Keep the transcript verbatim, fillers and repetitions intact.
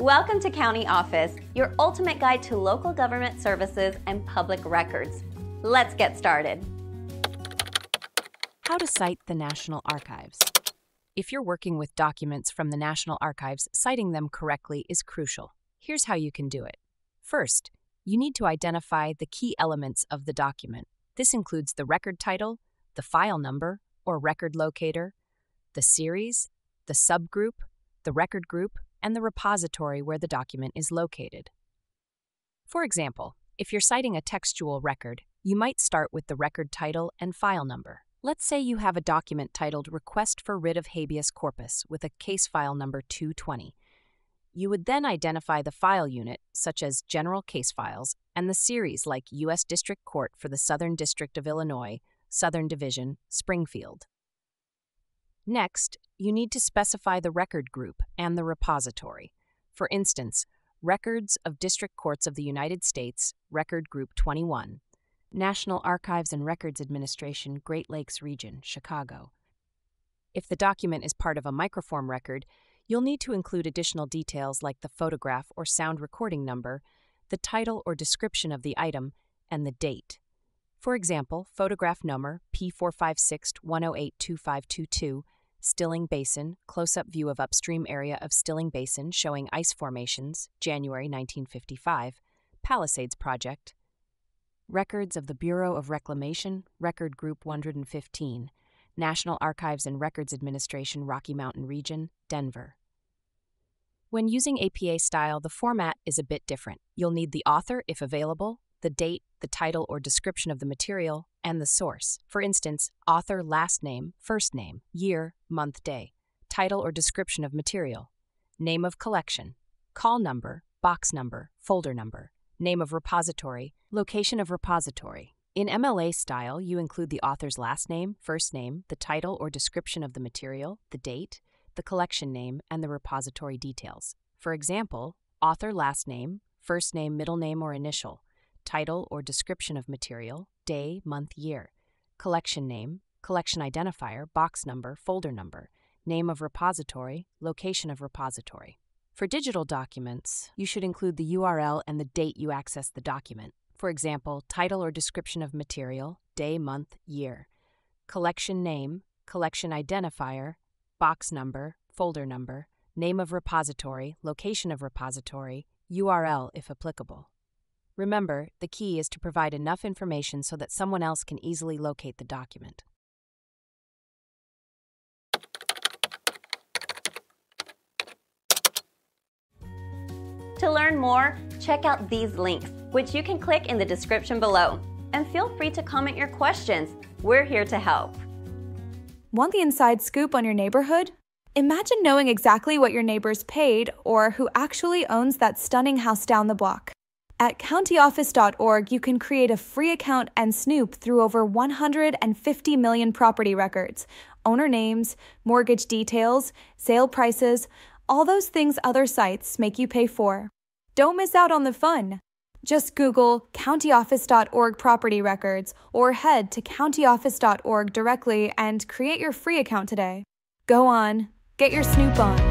Welcome to County Office, your ultimate guide to local government services and public records. Let's get started. How to cite the National Archives. If you're working with documents from the National Archives, citing them correctly is crucial. Here's how you can do it. First, you need to identify the key elements of the document. This includes the record title, the file number or record locator, the series, the subgroup, the record group, and the repository where the document is located. For example, if you're citing a textual record, you might start with the record title and file number. Let's say you have a document titled Request for Writ of Habeas Corpus with a case file number two twenty. You would then identify the file unit, such as General Case Files, and the series like U S District Court for the Southern District of Illinois, Southern Division, Springfield. Next, you need to specify the record group and the repository. For instance, Records of District Courts of the United States, Record Group twenty-one, National Archives and Records Administration, Great Lakes Region, Chicago. If the document is part of a microform record, you'll need to include additional details like the photograph or sound recording number, the title or description of the item, and the date. For example, photograph number P four five six one zero eight two five two two, Stilling Basin, close-up view of upstream area of Stilling Basin showing ice formations, January nineteen fifty-five, Palisades Project. Records of the Bureau of Reclamation, Record Group one hundred fifteen, National Archives and Records Administration, Rocky Mountain Region, Denver. When using A P A style, the format is a bit different. You'll need the author, if available, the date, the title or description of the material, and the source. For instance, author, last name, first name, year, month, day, title or description of material, name of collection, call number, box number, folder number, name of repository, location of repository. In M L A style, you include the author's last name, first name, the title or description of the material, the date, the collection name, and the repository details. For example, author last name, first name, middle name or initial, title or description of material, day, month, year, collection name, collection identifier, box number, folder number, name of repository, location of repository. For digital documents, you should include the U R L and the date you accessed the document. For example, title or description of material, day, month, year, collection name, collection identifier, box number, folder number, name of repository, location of repository, U R L if applicable. Remember, the key is to provide enough information so that someone else can easily locate the document. To learn more, check out these links, which you can click in the description below. And feel free to comment your questions. We're here to help. Want the inside scoop on your neighborhood? Imagine knowing exactly what your neighbors paid or who actually owns that stunning house down the block. At county office dot org, you can create a free account and snoop through over one hundred fifty million property records, owner names, mortgage details, sale prices, all those things other sites make you pay for. Don't miss out on the fun. Just Google county office dot org property records or head to county office dot org directly and create your free account today. Go on, get your snoop on.